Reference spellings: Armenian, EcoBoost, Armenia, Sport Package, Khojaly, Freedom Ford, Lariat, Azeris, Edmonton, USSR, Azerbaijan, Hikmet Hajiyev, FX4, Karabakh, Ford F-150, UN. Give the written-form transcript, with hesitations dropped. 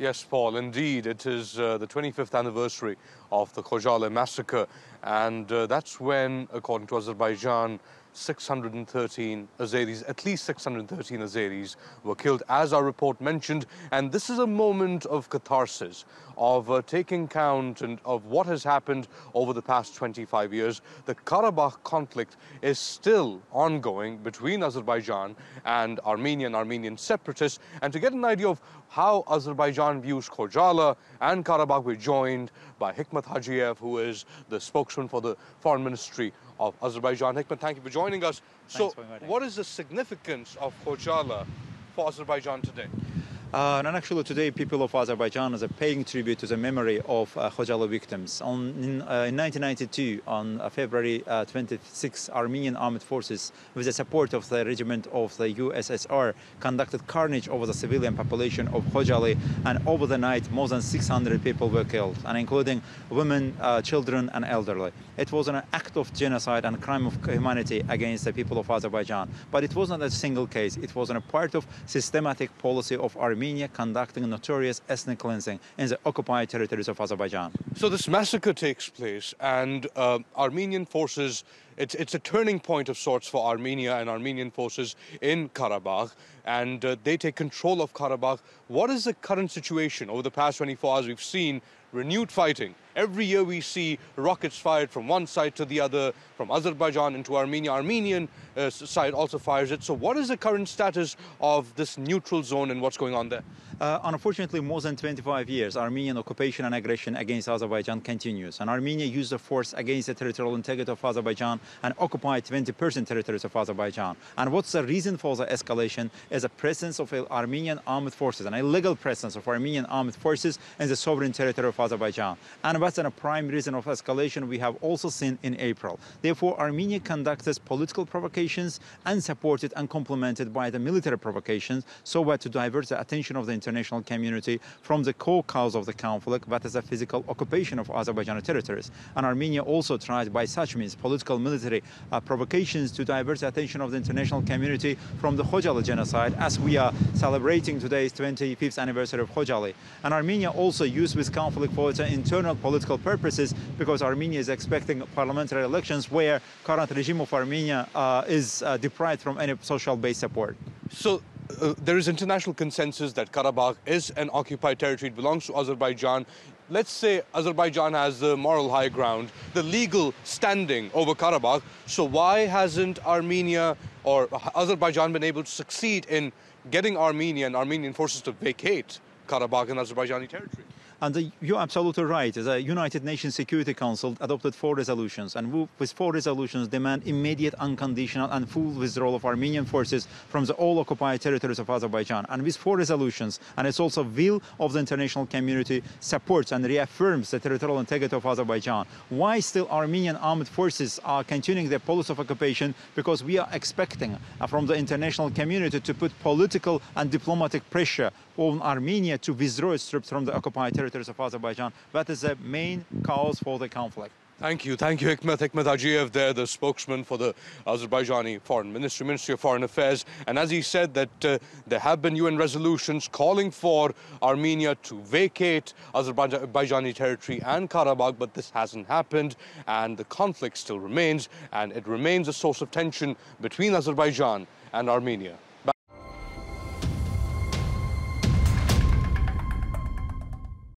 Yes, Paul, indeed. It is the 25th anniversary of the Khojaly massacre. And that's when, according to Azerbaijan, 613 Azeris, at least 613 Azeris were killed, as our report mentioned. And this is a moment of catharsis, of taking count and of what has happened over the past 25 years. The Karabakh conflict is still ongoing between Azerbaijan and Armenian separatists. And to get an idea of how Azerbaijan views Khojaly and Karabakh, we're joined by Hikmet Hajiyev, who is the spokesman for the Foreign Ministry of Azerbaijan. Hikmet, thank you for joining us. So what is the significance of Khojaly for Azerbaijan today? And actually today, people of Azerbaijan are paying tribute to the memory of Khojaly victims. In 1992, on February 26, Armenian armed forces, with the support of the regiment of the USSR, conducted carnage over the civilian population of Khojaly, and over the night, more than 600 people were killed, and including women, children, and elderly. It was an act of genocide and crime of humanity against the people of Azerbaijan. But it was not a single case. It was a part of systematic policy of Armenia conducting notorious ethnic cleansing in the occupied territories of Azerbaijan. So this massacre takes place, and Armenian forces, it's a turning point of sorts for Armenia and Armenian forces in Karabakh, and they take control of Karabakh. What is the current situation? Over the past 24 hours, we've seen renewed fighting. Every year we see rockets fired from one side to the other, from Azerbaijan into Armenia. Armenian side also fires it. So what is the current status of this neutral zone and what's going on there? Unfortunately, more than 25 years, Armenian occupation and aggression against Azerbaijan continues. And Armenia used the force against the territorial integrity of Azerbaijan and occupied 20% territories of Azerbaijan. And what's the reason for the escalation is the presence of Armenian armed forces, an illegal presence of Armenian armed forces in the sovereign territory of Azerbaijan. And that's a prime reason of escalation we have also seen in April. Therefore, Armenia conducted political provocations and supported and complemented by the military provocations so as to divert the attention of the international community from the core cause of the conflict, that is the physical occupation of Azerbaijani territories. And Armenia also tried by such means, political military provocations, to divert the attention of the international community from the Khojaly genocide, as we are celebrating today's 25th anniversary of Khojaly. And Armenia also used this conflict for its internal political purposes, because Armenia is expecting parliamentary elections where current regime of Armenia is deprived from any social-based support. So there is international consensus that Karabakh is an occupied territory. It belongs to Azerbaijan. Let's say Azerbaijan has the moral high ground, the legal standing over Karabakh. So why hasn't Armenia or Azerbaijan been able to succeed in getting Armenia and Armenian forces to vacate Karabakh and Azerbaijani territory? And you're absolutely right. The United Nations Security Council adopted 4 resolutions, and with 4 resolutions demand immediate, unconditional, and full withdrawal of Armenian forces from the all occupied territories of Azerbaijan. And with 4 resolutions, and it's also will of the international community, supports and reaffirms the territorial integrity of Azerbaijan. Why still Armenian armed forces are continuing their policy of occupation? Because we are expecting from the international community to put political and diplomatic pressure on Armenia to withdraw its troops from the occupied territories of Azerbaijan. That is the main cause for the conflict. Thank you. Thank you, Hikmet. Hikmet Hajiyev there, the spokesman for the Azerbaijani Foreign Ministry, Ministry of Foreign Affairs. And as he said, that there have been UN resolutions calling for Armenia to vacate Azerbaijani territory and Karabakh, but this hasn't happened. And the conflict still remains, and it remains a source of tension between Azerbaijan and Armenia.